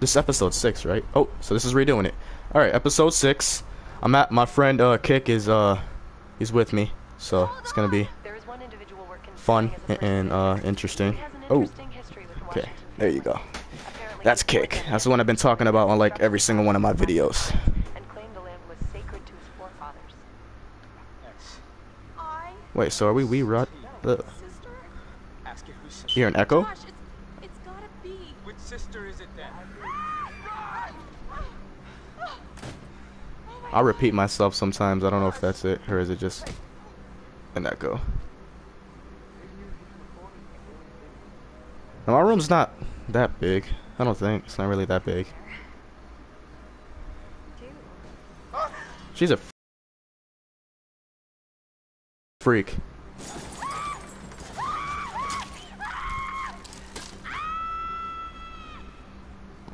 This is episode 6, right? Oh, so this is redoing it. Alright, episode 6. I'm at my friend Kick is he's with me. So it's gonna be fun and interesting. Oh, okay, there you go. That's Kick. That's the one I've been talking about on like every single one of my videos. Wait, so are we rot the hear an echo? Which sister is it then? I repeat myself sometimes. I don't know if that's it or is it just an echo. Now my room's not that big. I don't think it's not really that big. She's a freak.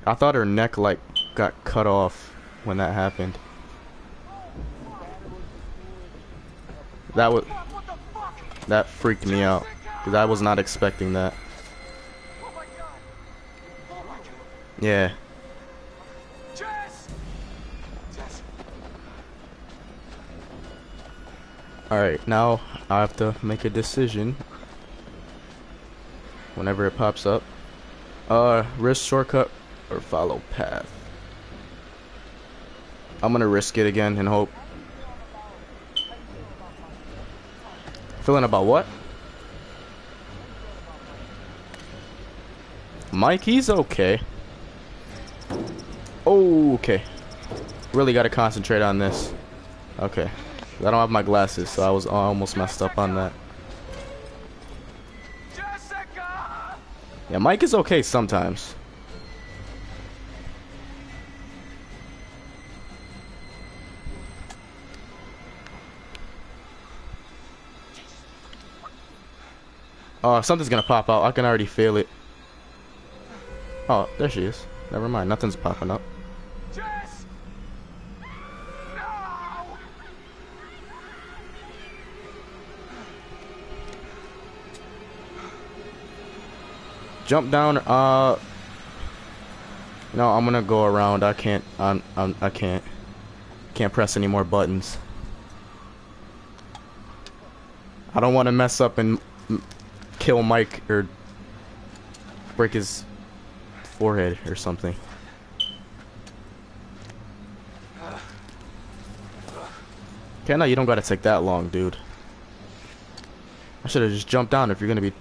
I thought her neck like got cut off when that happened. That freaked me out because I was not expecting that. Yeah. Alright, now I have to make a decision whenever it pops up. Risk shortcut or follow path. I'm gonna risk it again and hope. Feeling about what? Mikey's okay. Okay. Really gotta concentrate on this. Okay. I don't have my glasses, so I was almost messed up on that. Yeah, Mike is okay sometimes. Oh, something's gonna pop out. I can already feel it. Oh, there she is. Never mind, nothing's popping up. Jess! No! Jump down. No, I'm gonna go around. I can't. I can't press any more buttons. I don't want to mess up and kill Mike or break his forehead or something. Okay, no, you don't gotta take that long, dude. I should have just jumped down if you're gonna be.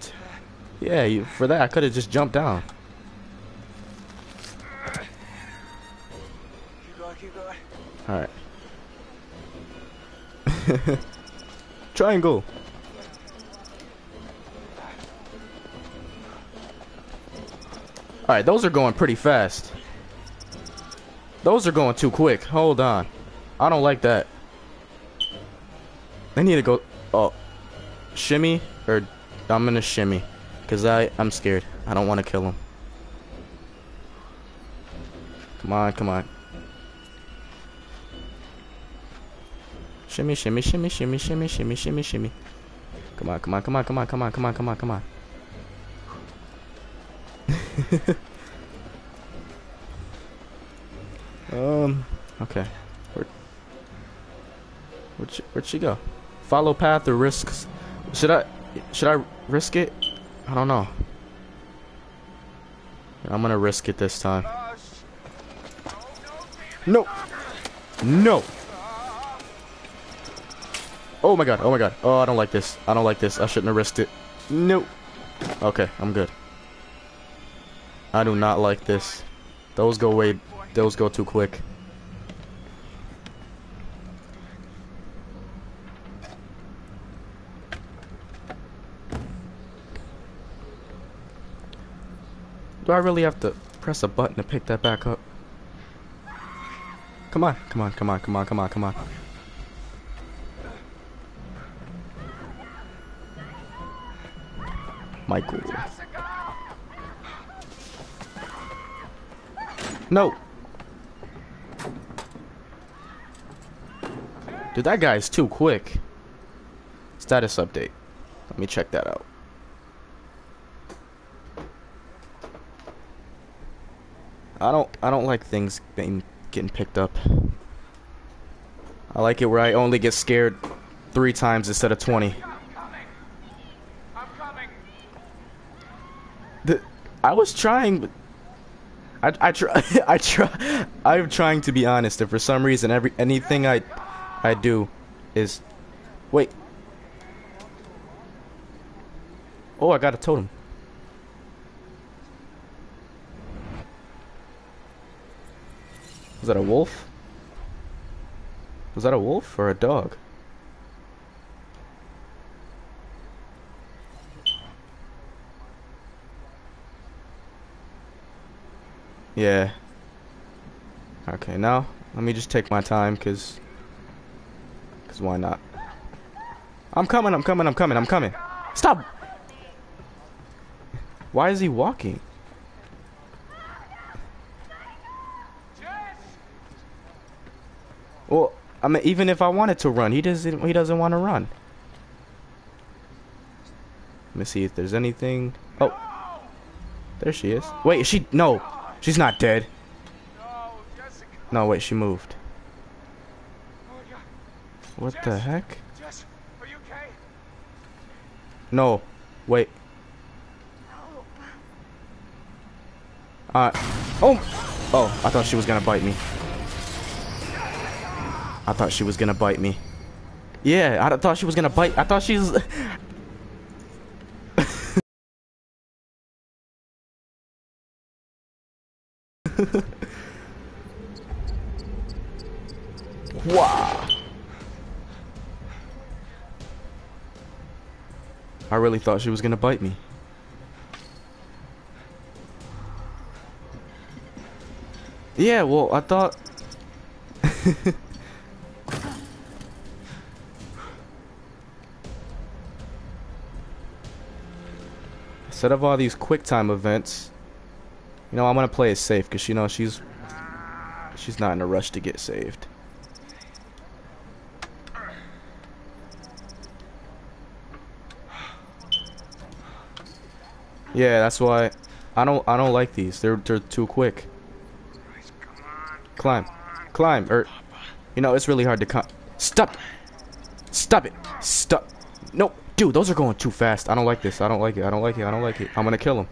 Yeah, for that I could have just jumped down. Keep going, keep going. All right. Triangle. Alright, those are going pretty fast. Those are going too quick. Hold on. I don't like that. They need to go... Oh. Shimmy? Or... I'm gonna shimmy. Because I'm scared. I don't want to kill him. Come on, come on. Shimmy, shimmy, shimmy, shimmy, shimmy, shimmy, shimmy, shimmy. Come on, come on, come on, come on, come on, come on, come on, come on. Okay. Where'd she go? Follow path or risks? Should I risk it? I don't know. I'm gonna risk it this time. No. No. Oh my god. Oh my god. Oh, I don't like this. I don't like this. I shouldn't have risked it. No. Okay, I'm good. I do not like this. Those go too quick. Do I really have to press a button to pick that back up? Come on, come on, come on, come on, come on, come on. Michael. No. Dude, that guy is too quick. Status update. Let me check that out. I don't like things getting picked up. I like it where I only get scared 3 times instead of 20. I was trying, but I'm trying to be honest, and for some reason anything I do is, wait. Oh, I got a totem. Was that a wolf? Was that a wolf or a dog? Yeah. Okay, now let me just take my time, cause why not? I'm coming. Stop! Why is he walking? Well, I mean, even if I wanted to run, he doesn't want to run. Let me see if there's anything. Oh, there she is. Wait, no. She's not dead. No, wait, she moved. What the heck? No, wait. Oh, I thought she was gonna bite me. Yeah, I thought she was gonna bite. I thought she's. Wow. I really thought she was gonna bite me. Yeah, well, I thought. Instead of all these quick time events, you know, I'm gonna play it safe, because you know she's not in a rush to get saved. Yeah, that's why I don't like these. They're too quick. Climb, you know, it's really hard to stop. Nope. Dude, those are going too fast. I don't like this. I don't like it. I'm gonna kill him.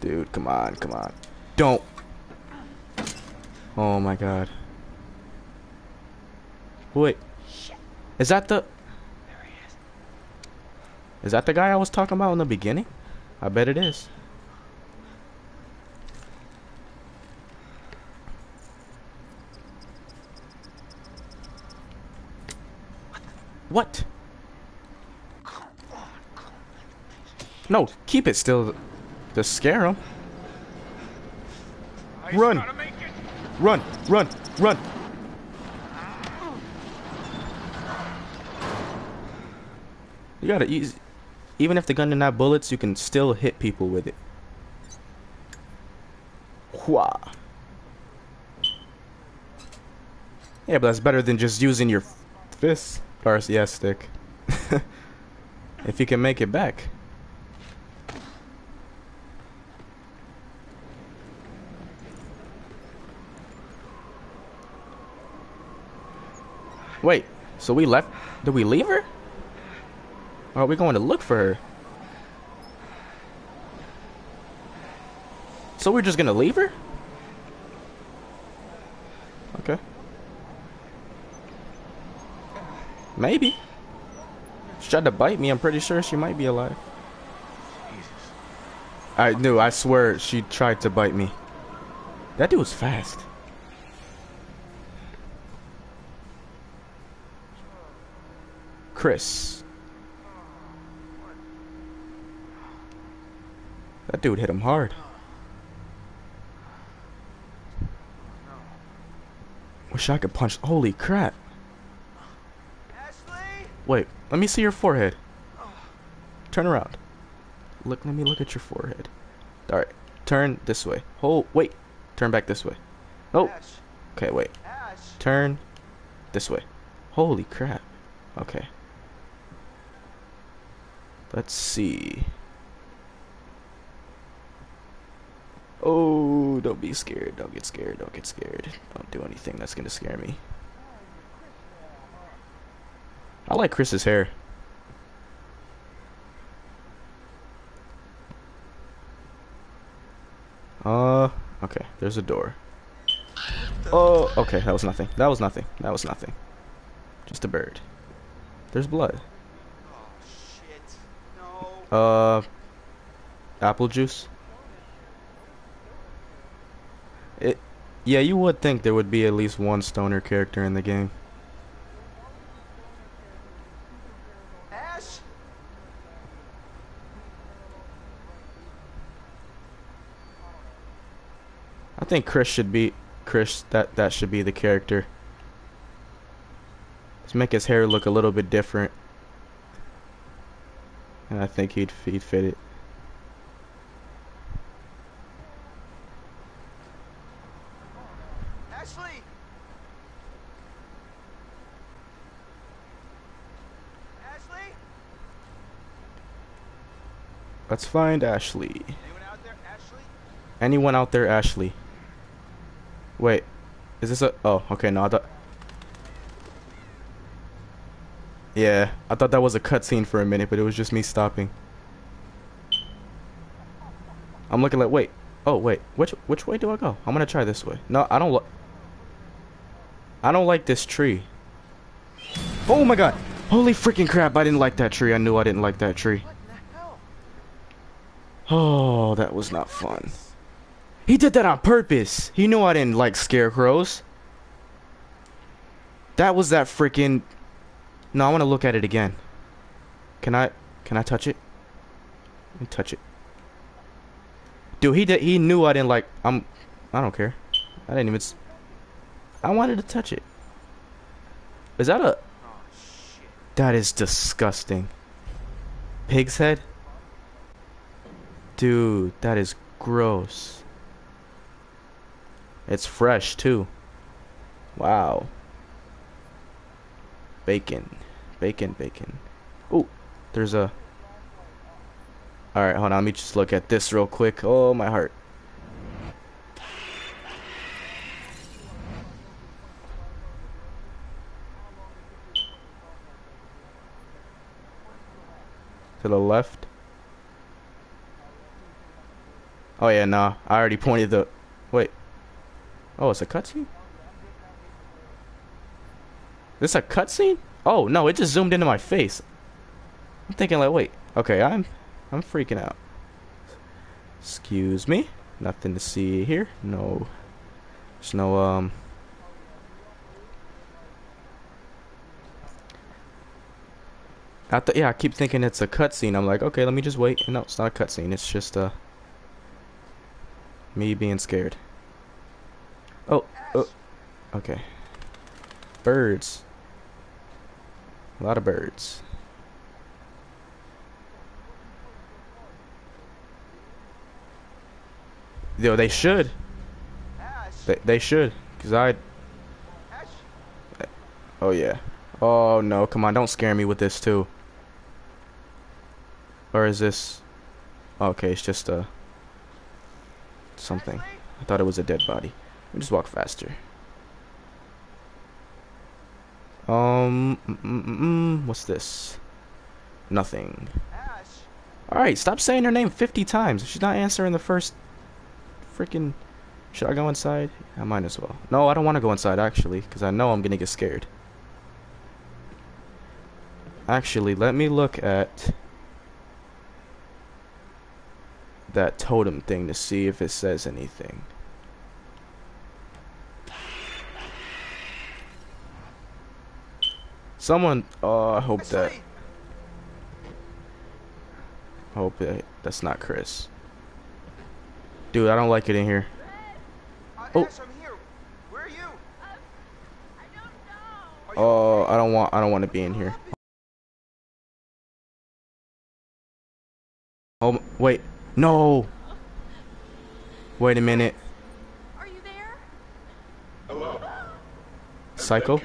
Dude, come on. Don't. Oh my god. Wait. Is that the... There he is. Is that the guy I was talking about in the beginning? I bet it is. What? No, keep it still to scare him. Run. You gotta use, even if the gun didn't have bullets, you can still hit people with it. Wah. Yeah, but that's better than just using your fists. RCS stick. If you can make it back. Wait, so we left? Did we leave her? Or are we going to look for her? So we're just gonna leave her? Okay. Maybe. She tried to bite me. I'm pretty sure she might be alive. Jesus. I knew. I swear she tried to bite me. That dude was fast. Chris. That dude hit him hard. Wish I could punch. Holy crap. Wait, let me see your forehead. Turn around. Look, let me look at your forehead. All right, turn this way. Oh, wait, turn back this way. Nope. Okay, wait. Turn this way. Holy crap. Okay. Let's see. Oh, don't be scared. Don't get scared. Don't get scared. Don't do anything that's gonna scare me. I like Chris's hair. Okay, there's a door. Oh, okay, that was nothing. That was nothing. That was nothing. Just a bird. There's blood. Oh, shit. No. Apple juice. Yeah, you would think there would be at least one stoner character in the game. Ash? I think Chris should be that should be the character. Let's make his hair look a little bit different. And I think he'd fit it. Ashley. Ashley. Let's find Ashley. Anyone out there, Ashley? Anyone out there, Ashley? Wait, is this a? Oh, okay. No, I thought. Yeah, I thought that was a cutscene for a minute, but it was just me stopping. I'm looking like, wait. Oh, wait. Which way do I go? I'm gonna try this way. No, I don't. I don't like this tree. Oh my god! Holy freaking crap! I didn't like that tree. I knew I didn't like that tree. What the hell? Oh, that was not fun. He did that on purpose. He knew I didn't like scarecrows. That was that freaking... No, I want to look at it again. Can I touch it? Let me touch it. Dude, he knew I didn't like... I don't care. I didn't even... I wanted to touch it. Is that a... Oh, shit. That is disgusting. Pig's head? Dude, that is gross. It's fresh too. Wow. Bacon. Bacon, bacon. Ooh, there's a... Alright, hold on. Let me just look at this real quick. Oh, my heart. To the left. Oh, yeah, nah. I already pointed the... Wait. Oh, it's a cutscene? This a cutscene? Oh no, it just zoomed into my face. I'm thinking like, wait, okay, I'm freaking out. Excuse me. Nothing to see here. No. There's no yeah, I keep thinking it's a cutscene. I'm like, okay, let me just wait. No, it's not a cutscene, it's just me being scared. Oh, okay. Birds. A lot of birds. Yo, they should. They should, cause oh yeah. Oh no, come on! Don't scare me with this too. Or is this? Okay, it's just something. I thought it was a dead body. Let me just walk faster. What's this? Nothing. Alright, stop saying her name 50 times. She's not answering the first freaking... Should I go inside? I might as well. No, I don't want to go inside, actually, because I know I'm going to get scared. Actually, let me look at that totem thing to see if it says anything. Someone, I hope that. That's not Chris. Dude, I don't like it in here. Oh. Ash, I'm here. Where are you? I don't know. Oh, I don't want to be in here. Oh, wait. No. Wait a minute. Are you there? Hello. Psycho?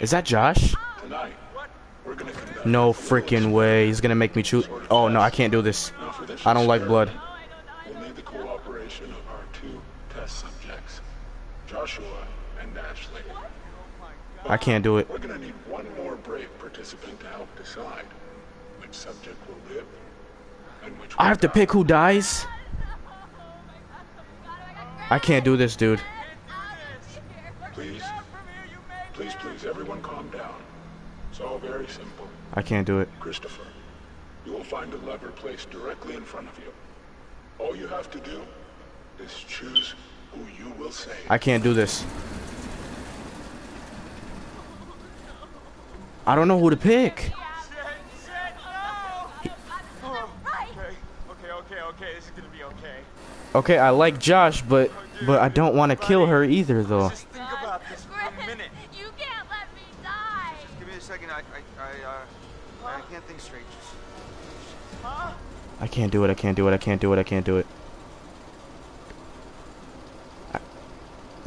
Is that Josh? No freaking way. He's gonna make me choose. Oh no, I can't do this. I don't like blood. cooperation of our two test subjects, Joshua and Ashley. I can't do it. We're gonna need one more brave participant to help decide which subject will live and which I have to pick who dies. I can't do this, dude. Please, everyone calm down. It's all very simple. I can't do it. Christopher, you will find a lever placed directly in front of you. All you have to do is choose who you will save. I can't do this. I don't know who to pick. Okay, this is gonna be okay. Okay, I like Josh, but I don't want to kill her either, though. Just think about this for a minute. You can't let me die. Just give me a second. I can't think straight. Huh? I can't do it. I can't do it. I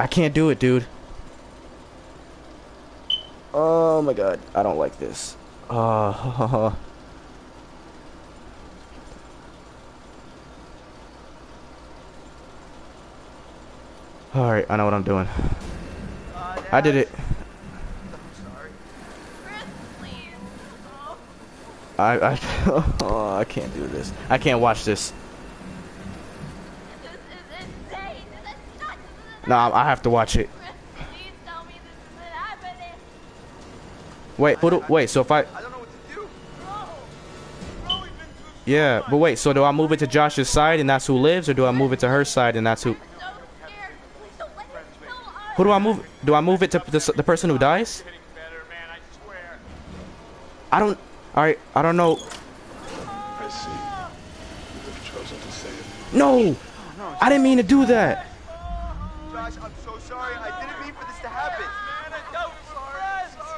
can't do it, dude. Oh my god, I don't like this. All right, I know what I'm doing. I did it. I'm sorry. Chris, please. Oh. I can't do this. I can't watch this. This is insane. Nah, I have to watch it. Chris, please tell me this isn't happening. Wait, wait. So if I don't know what to do. Bro, we've been through so much. But wait. So do I move it to Josh's side and that's who lives, or do I move it to her side and that's who? Who do I move? Do I move it to the person who dies? I don't. All right, I don't know. No, I didn't mean to do that. Josh, I'm so sorry. I didn't mean for this to happen.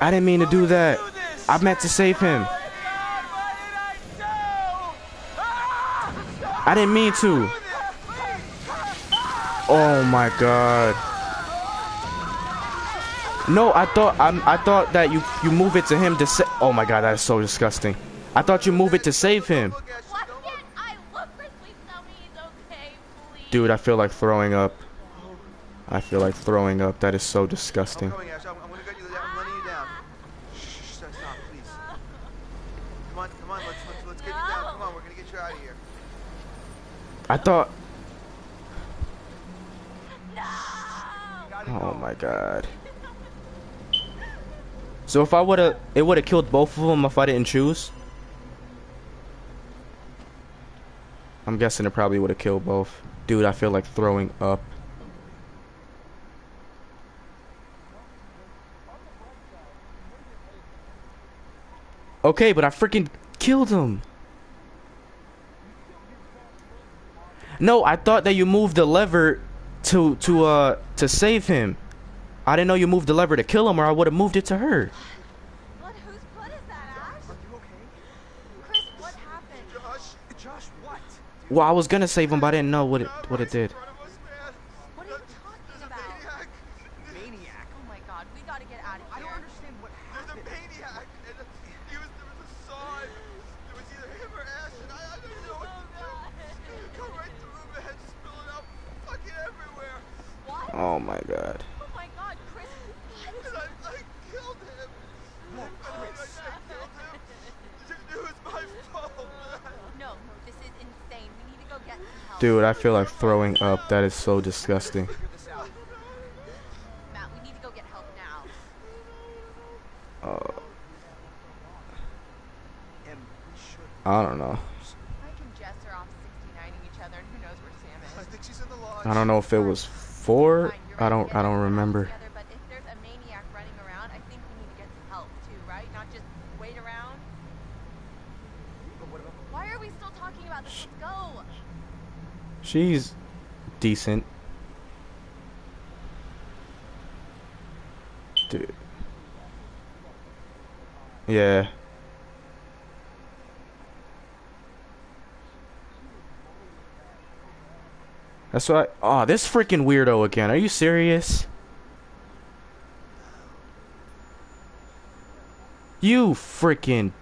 I didn't mean to do that. I meant to save him. I didn't mean to. Oh my god. No, I thought that you move it to him to save. Oh my god, that is so disgusting. I thought you move it to save him. Why can't I look for sleep? Tell me he's okay, please. Dude, I feel like throwing up. That is so disgusting. I'm gonna get you. I'm letting you down. Shh, stop, please. Come on, let's get you down. Come on, we're gonna get you out of here. I thought. No. Oh my god. So if I would've, it would've killed both of them if I didn't choose. I'm guessing it probably would've killed both. Dude, I feel like throwing up. Okay, but I freaking killed him. No, I thought that you moved the lever to save him. I didn't know you moved the lever to kill him, or I would have moved it to her. What is that, Ash? Are you okay? Chris, what happened? Josh, what? Well, I was gonna save him, but I didn't know what it did. What are you talking about? Maniac. Oh my god, we gotta get out of here. I don't understand what happened. There's a maniac, and there was a saw. It was either him or Ash, and I don't know what to do. Come right through my head, spilling out fucking everywhere. What? Oh my god. Dude, I feel like throwing up. That is so disgusting. Matt, we need to go get help now. I don't know. I don't know if it was 4. I don't remember. But if there's a maniac running around, I think we need to get some help too, right? Not just wait around. Why are we still talking about this? Let's go. She's decent. Dude. Yeah. That's why. Oh, this freaking weirdo again. Are you serious? You freaking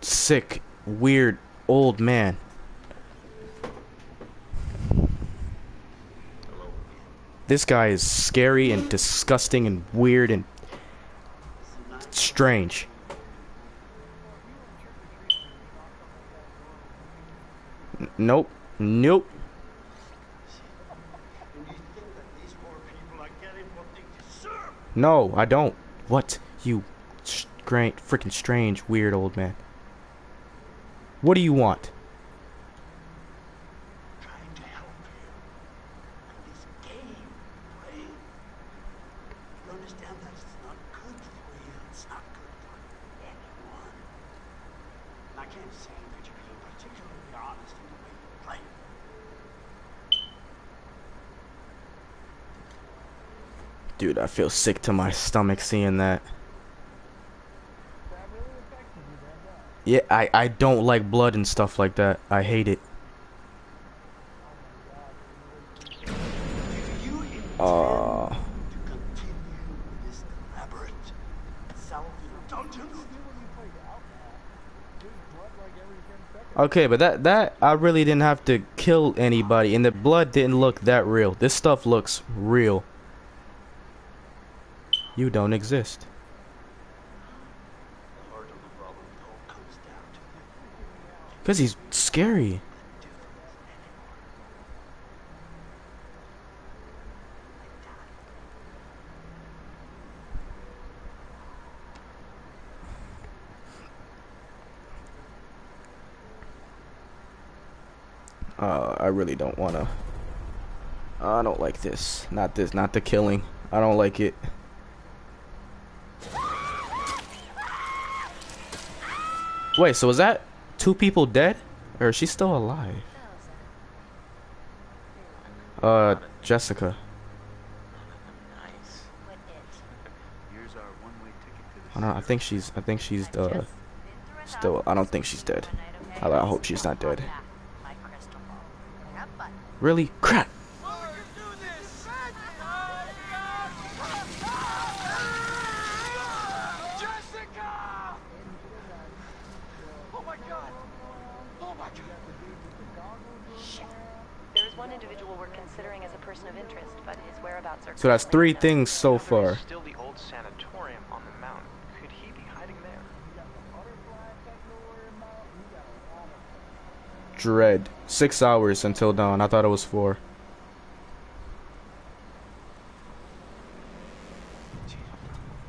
sick, weird old man. This guy is scary and disgusting and weird and strange. Nope. Nope. No, I don't. What? You freaking strange, weird old man. What do you want? Trying to help you. This game, right? You understand that it's not good for you. It's not good for anyone. And I can't say that you're being particularly honest in the way you play. Dude, I feel sick to my stomach seeing that. Yeah, I don't like blood and stuff like that. I hate it. Okay, but that I really didn't have to kill anybody, and the blood didn't look that real. This stuff looks real. You don't exist. Because he's scary. I really don't want to. I don't like this. Not this. Not the killing. I don't like it. Wait, so is that two people dead, or is she still alive? Jessica. I don't know, I think she's still. I don't think she's dead. I hope she's not dead. Really? Crap! So that's three things so far. Still the old sanatorium on the mountain. Could he be hiding there? Dread. 6 hours until dawn. I thought it was 4.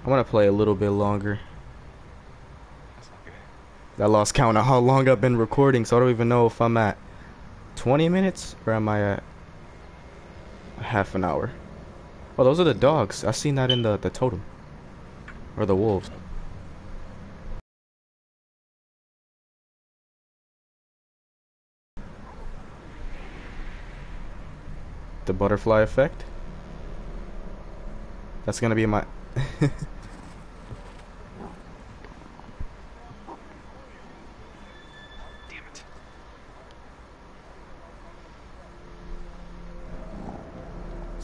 I want to play a little bit longer. I lost count of how long I've been recording, so I don't even know if I'm at 20 minutes or am I at half an hour. Oh, those are the dogs. I seen that in the totem. Or the wolves. The butterfly effect. That's gonna be my...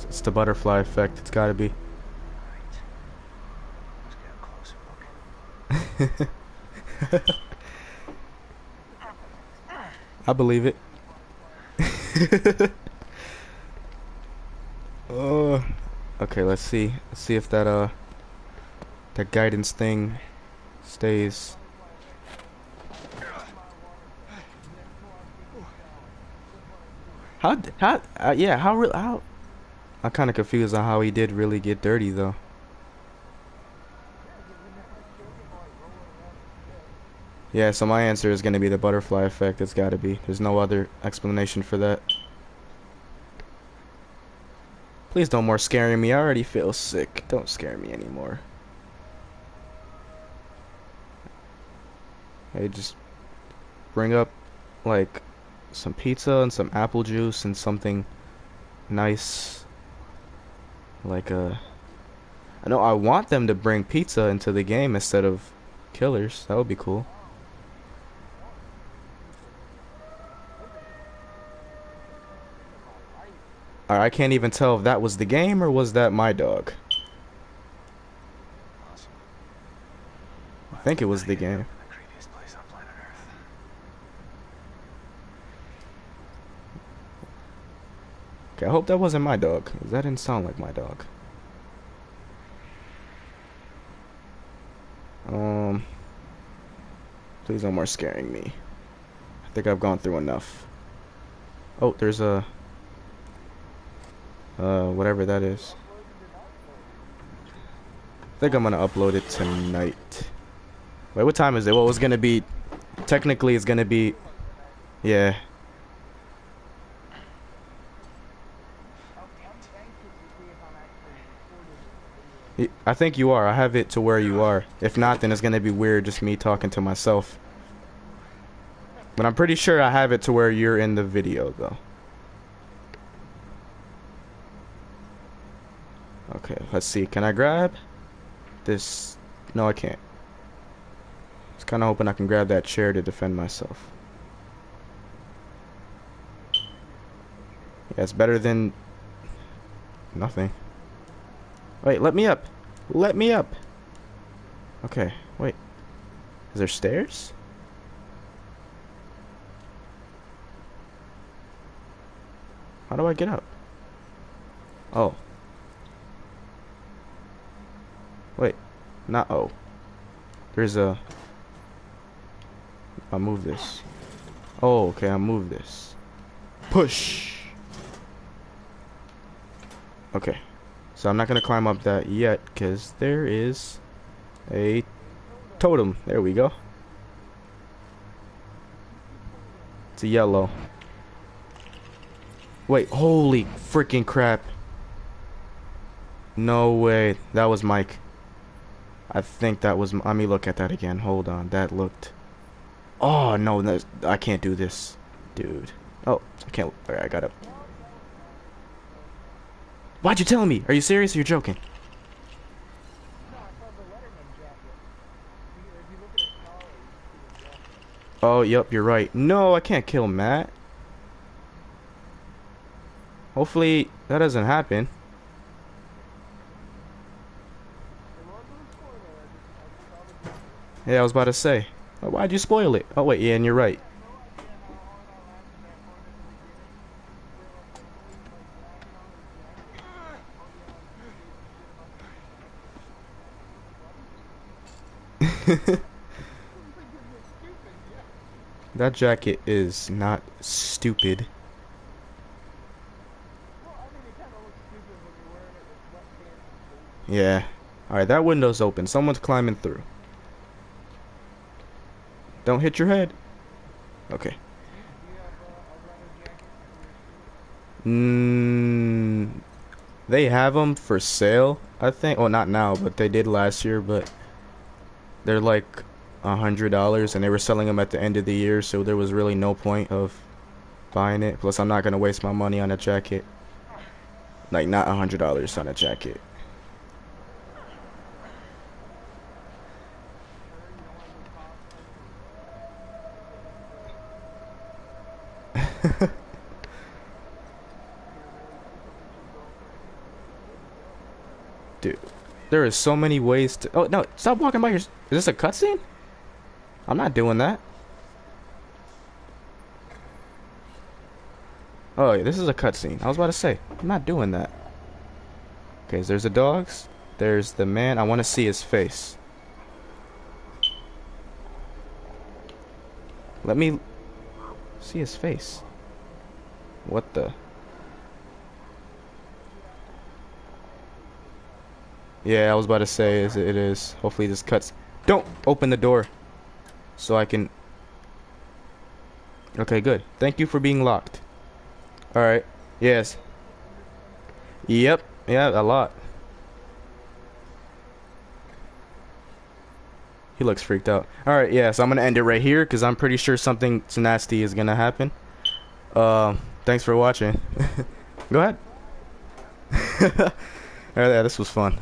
It's the butterfly effect. It's gotta be. Let's get a closer look. I believe it. Oh. Okay, let's see. Let's see if that that guidance thing stays. How I'm kind of confused on how he did really get dirty, though. Yeah, so my answer is going to be the butterfly effect. It's got to be. There's no other explanation for that. Please don't more scare me. I already feel sick. Don't scare me anymore. Hey, just bring up, like, some pizza and some apple juice and something nice. Like, I know I want them to bring pizza into the game instead of killers. That would be cool. Alright, I can't even tell if that was the game or was that my dog. I think it was the game. Okay, I hope that wasn't my dog. That didn't sound like my dog. Please no more scaring me. I think I've gone through enough. Oh, there's a... whatever that is. I think I'm gonna upload it tonight. Wait, what time is it? Well, it's gonna be... Technically, it's gonna be... Yeah. I think you are. I have it to where you are. If not, then it's going to be weird, just me talking to myself. But I'm pretty sure I have it to where you're in the video, though. Okay, let's see. Can I grab this? No, I can't. I was kind of hoping I can grab that chair to defend myself. Yeah, it's better than nothing. Wait, let me up. Let me up. Okay, wait. Is there stairs? How do I get up? Oh. Wait. Not oh. There's a... I'll move this. Oh, okay, I'll move this. Push! Okay. So I'm not going to climb up that yet, because there is a totem. There we go. It's a yellow. Wait, holy freaking crap. No way. That was Mike. I think that was... Let me look at that again. Hold on. That looked... Oh, no. I can't do this. Dude. Oh, I can't... All right, I got up. Why'd you tell me? Are you serious or you're joking? Oh, yep, you're right. No, I can't kill Matt. Hopefully, that doesn't happen. Yeah, I was about to say. Oh, why'd you spoil it? Oh, wait, yeah, and you're right. That jacket is not stupid. Yeah. Alright, that window's open. Someone's climbing through. Don't hit your head. Okay. They have them for sale, I think. Well, not now, but they did last year, but... They're like $100 and they were selling them at the end of the year, so there was really no point of buying it. Plus, I'm not gonna waste my money on a jacket. Like, not $100 on a jacket. Dude. There is so many ways to... Oh, no. Stop walking by your... Is this a cutscene? I'm not doing that. Oh, yeah, this is a cutscene. I was about to say. I'm not doing that. Okay, so there's the dogs. There's the man. I want to see his face. Let me... see his face. What the... Yeah, I was about to say it is. Hopefully this cuts. Don't open the door so I can... Okay, good. Thank you for being locked. Alright. Yes. Yep. Yeah, a lot. He looks freaked out. Alright, yeah, so I'm going to end it right here because I'm pretty sure something nasty is going to happen. Thanks for watching. Go ahead. Alright, yeah, this was fun.